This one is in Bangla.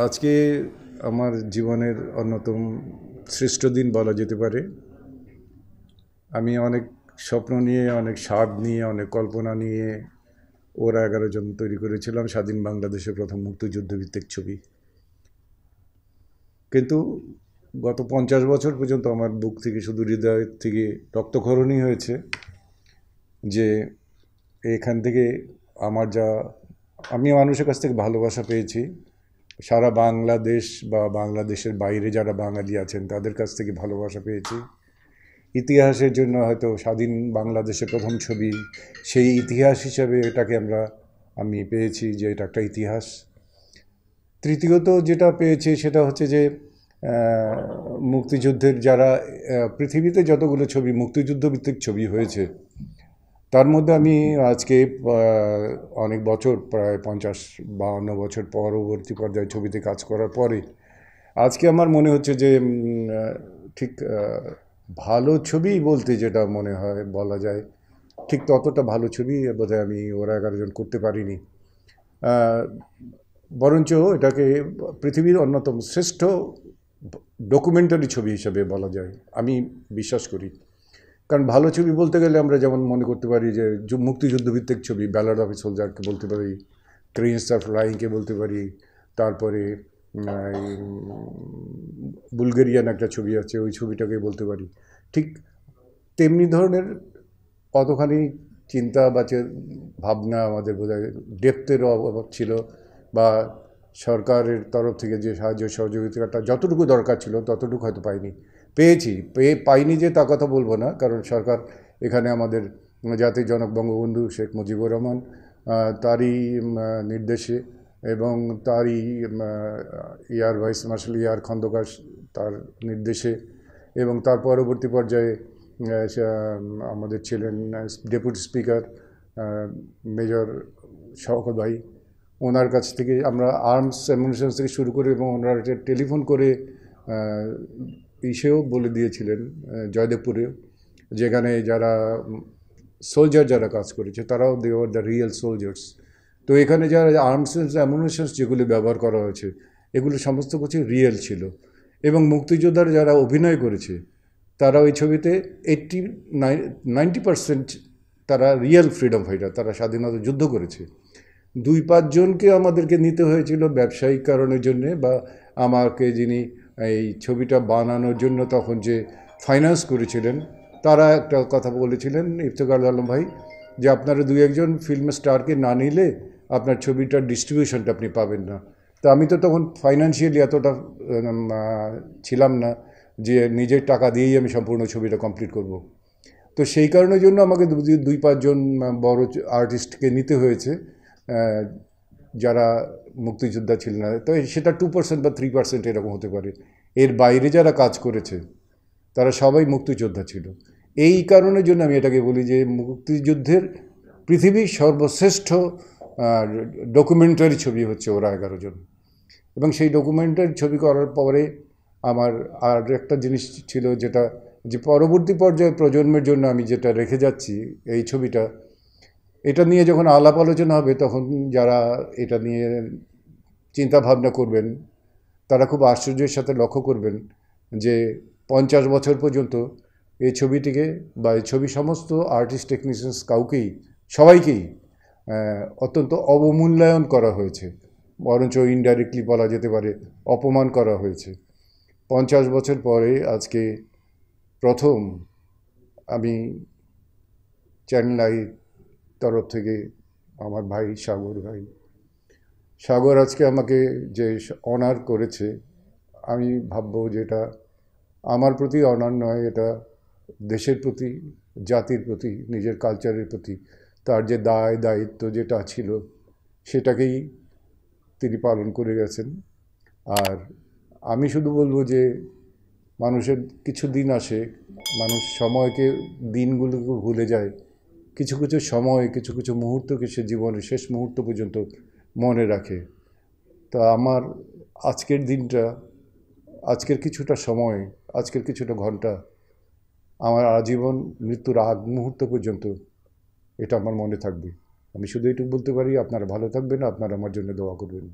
आज के आमार जीवनेर अन्यतम श्रेष्ठ दिन बला जेते पारे। आमी अनेक स्वप्न निये अनेक स्वाद निये अनेक कल्पना निये ओरा 11 जन तैरि करेछिलाम स्वाधीन बांग्लादेशेर प्रथम मुक्तियुद्धभित्तिक छवि। किन्तु गत 50 बछर पर्यन्त आमार बुक थेके शुधु हृदय थेके रक्तक्षरणई हयेछे जे एखान थेके आमार जा आमी मानुषेर काछ थेके भालोबासा पेयेछि। सारा बांग्लादेश बा बांग्लादेशेर बाइरे जारा बांगाली आछेन तादेर काछ थेके भालोबासा पेयेछि। इतिहासेर जन्य हयतो स्वाधीन बांग्लादेशेर प्रथम छवि सेई इतिहास हिसेबे एटाके आमी पेयेछि जे एटा एकटा इतिहास। तृतीयत जेटा पेयेछि सेटा हच्छे जे मुक्तियुद्धेर जारा पृथिबीते जतगुलो छवि मुक्तियुद्धभित्तिक छवि हयेছে तार मध्य आमी आजके अनेक बचर प्राय 50-52 बचर परवर्ती पर्याय छबिते काज करार परे आजके आमार मने हच्छे जे ठीक भालो छबि बोलते जेटा मने हय बला जाय ठीक ततटा भालो छबि बोधहय आमी ओरा 11 जन करते पारिनि। बरंच एटाके पृथिबीर अन्यतम श्रेष्ठ डकुमेंटारि छबि हिसेबे बला जाय आमी विश्वास करि। कारण भालो छबि बोलते गेले आमरा जेमन मने करते पारी जे मुक्तियुद्धभित्तिक छबि बैलाड अफ सोलजारके बोलते पारी, क्रेन्स अफ फ्लाइंगके बोलते पारी, तारपरे बुलगेरियान একটা ছবি আছে ওই ছবিটাকে বলতে পারি। ঠিক তেমনি ধরনের কতখানি চিন্তা বা ভাবনা আমাদের বোঝায় ডেপথের অভাব ছিল বা সরকারের তরফ থেকে যে সাহায্য সহযোগিতাটা যতটুকু দরকার ছিল ততটুকু হয়তো পাইনি যে তা কথা বলবো না। কারণ সরকার এখানে আমাদের জাতির জনক বঙ্গবন্ধু শেখ মুজিবুর রহমান তারই নির্দেশে एवं तारी AR vice marshal AR Khan दकार तार निर्देशे एवं तार परवर्ती पर्याये आमादेर छिलेन डेपुटी स्पीकार मेजर शौकत भाई ओनार काछ थेके आमरा आर्मस एमुनिशन थेके शुरू करे एवं ओनारा टेलिफोन करे इसेओ बोले दिएछिलेन जयदेवपुरे जेखाने जारा सोल्जार जारा काज करेছে ताराও they are the real soldiers. तो এখানে যারা আর্মস এন্ড অ্যামুনিশন যেগুলো ব্যবহার করা হয়েছে এগুলো সমস্ত কিছু রিয়েল ছিল এবং মুক্তিযোদ্ধারা যারা অভিনয় করেছে তারা ওই ছবিতে 90% তারা রিয়েল ফ্রিডম ফাইটার, তারা স্বাধীনতা যুদ্ধ করেছে। 2-5 জনকে আমাদেরকে নিতে হয়েছিল ব্যবসায়িক কারণের জন্য বা আমাকে যিনি এই ছবিটা বানানোর জন্য তখন যে ফাইন্যান্স করেছিলেন তারা একটা কথা বলেছিলেন ইফতেখার আলম ভাই যে আপনারা 2-1 জন ফিল্ম স্টারকে না নিলে আপনার ছবিটার ডিস্ট্রিবিউশনটা আপনি পাবেন না। তো আমি তো তখন ফাইনান্সিয়ালি এতটা ছিলাম না যে নিজের টাকা দিয়েই আমি সম্পূর্ণ ছবিটা কমপ্লিট করব। তো সেই কারণের জন্য আমাকে 2-5 জন বড় আর্টিস্টকে নিতে হয়েছে যারা মুক্তিযোদ্ধা ছিলেন না। তো সেটা 2% বা 3% এরকম হতে পারে। এর বাইরে যারা কাজ করেছে তারা সবাই মুক্তিযোদ্ধা ছিল। এই কারণের জন্য আমি এটাকে বলি যে মুক্তিযুদ্ধের পৃথিবীর সর্বশ্রেষ্ঠ ডকুমেন্টারি ছবি হচ্ছে ওরা 11 জন। এবং সেই ডকুমেন্টারি ছবি করার পরে আমার আর একটা জিনিস ছিল যেটা যে পরবর্তী পর্যায়ে প্রজন্মের জন্য আমি যেটা রেখে যাচ্ছি এই ছবিটা, এটা নিয়ে যখন আলাপ আলোচনা হবে তখন যারা এটা নিয়ে চিন্তা ভাবনা করবেন তারা খুব আশ্চর্যের সাথে লক্ষ্য করবেন যে 50 বছর পর্যন্ত এই ছবিটিকে বা এই ছবি সমস্ত আর্টিস্ট টেকনিশিয়ানস সবাইকেই অত্যন্ত অবমূল্যায়ন করা হয়েছে, বরঞ্চ ইনডাইরেক্টলি বলা যেতে পারে অপমান করা হয়েছে। 50 বছর পরে আজকে প্রথম আমি চ্যানেল আই তরফ থেকে আমার ভাই সাগর আজকে আমাকে যে অনার করেছে আমি ভাববো যেটা আমার প্রতি অনার নয়, এটা দেশের প্রতি জাতির প্রতি নিজের কালচারের প্রতি তার যে দায় দায়িত্ব যেটা ছিল সেটাকেই তিনি পালন করে গেছেন। আর আমি শুধু বলবো যে মানুষের কিছু দিন আসে মানুষ সময়কে দিনগুলোকে ভুলে যায়, কিছু কিছু সময় কিছু কিছু মুহূর্তকে সে জীবনের শেষ মুহূর্ত পর্যন্ত মনে রাখে। তা আমার আজকের দিনটা আজকের কিছুটা সময় আজকের কিছুটা ঘন্টা আমার আজীবন মৃত্যুর আগ মুহূর্ত পর্যন্ত এটা আমার মনে থাকবে। আমি শুধু এটুকু বলতে পারি আপনারা ভালো থাকবেন, আপনারা আমার জন্য দোয়া করবেন।